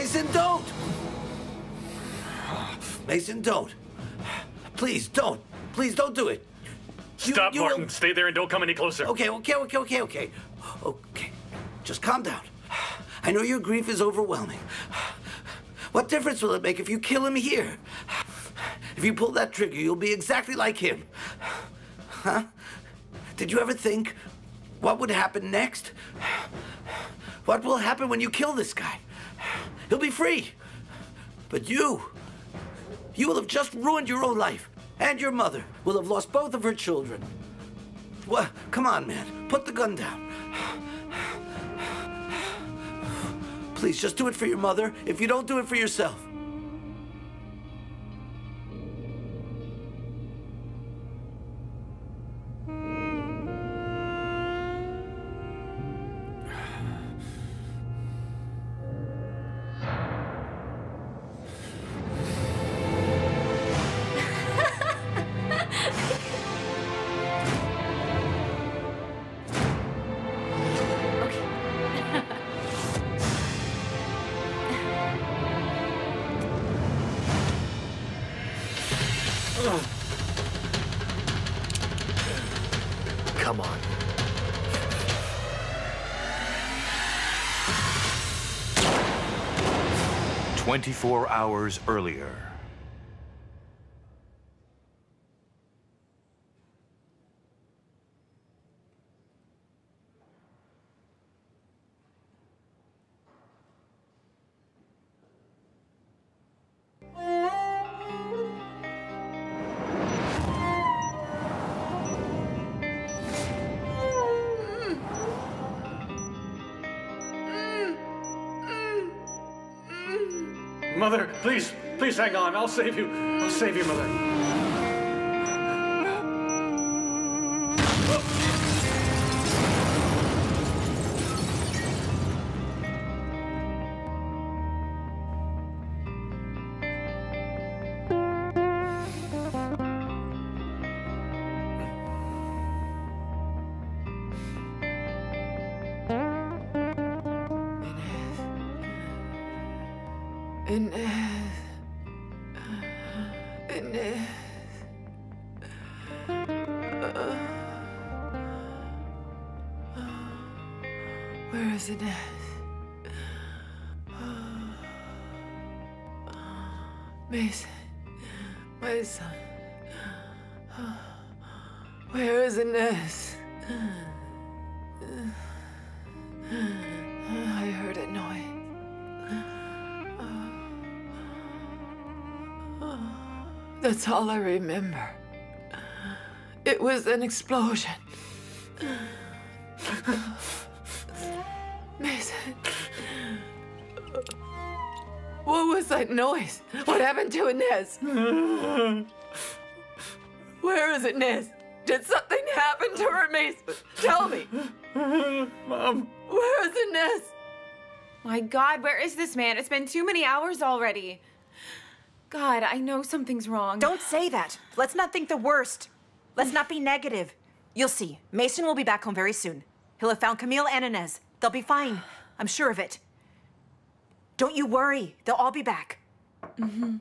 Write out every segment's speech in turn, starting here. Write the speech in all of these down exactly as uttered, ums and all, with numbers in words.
Mason, don't! Mason, don't. Please, don't. Please, don't do it. You, Stop, you Martin. Will... Stay there and don't come any closer. Okay, okay, okay, okay, okay. Okay, just calm down. I know your grief is overwhelming. What difference will it make if you kill him here? If you pull that trigger, you'll be exactly like him. Huh? Did you ever think what would happen next? What will happen when you kill this guy? He'll be free. But you, you will have just ruined your own life. And your mother will have lost both of her children. Well, come on, man. Put the gun down. Please, just do it for your mother, if you don't do it for yourself. Come on. Twenty-four hours earlier. Mother, please, please hang on. I'll save you. I'll save you, Mother. Inez. Inez. Uh, where is Inez? Mason, my son. Where is Inez? I heard a noise. That's all I remember. It was an explosion. Mason. What was that noise? What happened to Inez? Where is Inez? Did something happen to her, Mason? Tell me. Mom. Where is Inez? My God, where is this man? It's been too many hours already. God, I know something's wrong. Don't say that. Let's not think the worst. Let's not be negative. You'll see. Mason will be back home very soon. He'll have found Camille and Inez. They'll be fine. I'm sure of it. Don't you worry. They'll all be back. Mm-hmm.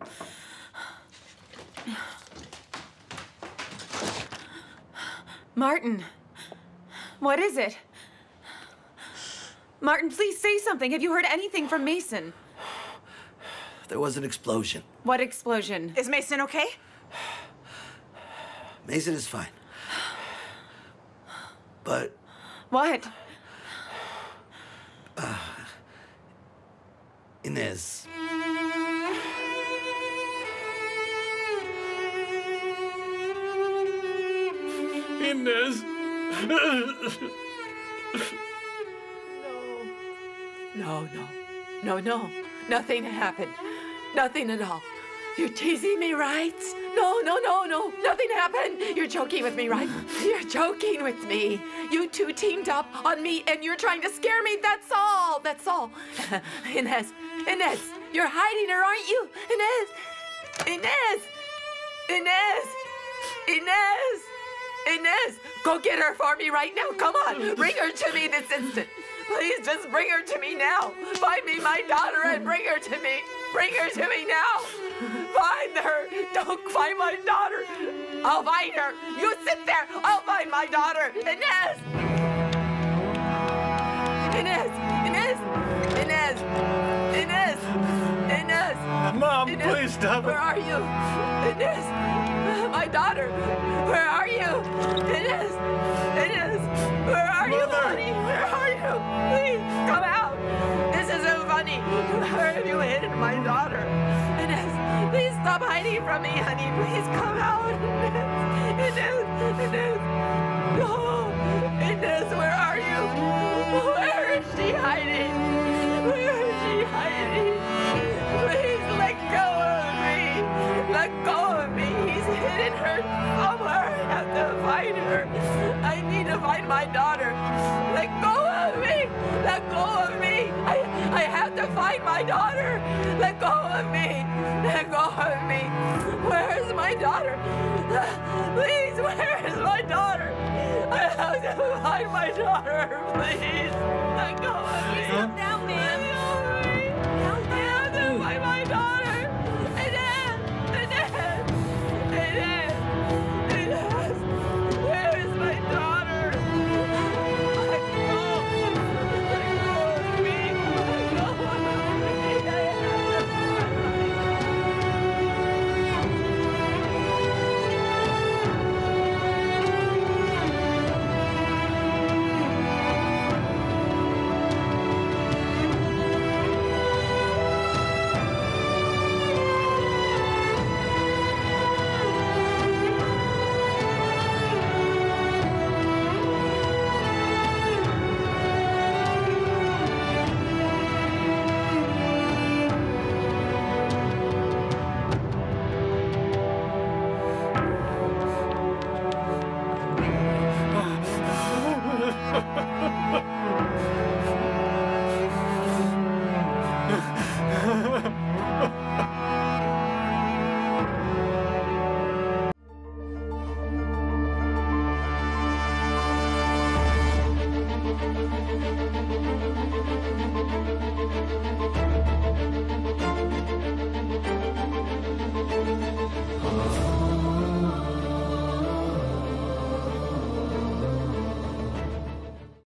Martin. What is it? Martin, please say something. Have you heard anything from Mason? There was an explosion. What explosion? Is Mason okay? Mason is fine. But... What? Uh, Inez. Inez. No. No, no. No, no. Nothing happened. Nothing at all. You're teasing me, right? No, no, no, no. Nothing happened. You're joking with me, right? You're joking with me. You two teamed up on me, and you're trying to scare me. That's all. That's all. Inez, Inez, you're hiding her, aren't you? Inez, Inez, Inez, Inez, Inez. Go get her for me right now. Come on. Bring her to me this instant. Please just bring her to me now. Find me my daughter and bring her to me. Bring her to me now. Find her. Don't find my daughter. I'll find her. You sit there. I'll find my daughter. Inez. Inez. Inez. Inez. Inez. Inez. Mom, Inez. Please stop. Where are you? Inez. My daughter. Where are you? Inez. Inez. Where are Mother. you, honey? Where are you? Please come out. This isn't funny. Where have you hidden my daughter? Inez. Please stop hiding from me, honey. Please come out. Inez. Inez. Inez. No. Inez, where are you? Where is she hiding? Where is she hiding? Please let go of me. Let go of me. He's hidden her somewhere. I have to find her. I need to find my daughter. Let go of me. Let go of me. I, I have to find my daughter. Let go of me. Let go of me. Where is my daughter? Please, where is my daughter? I have to find my daughter, please. Let go of me.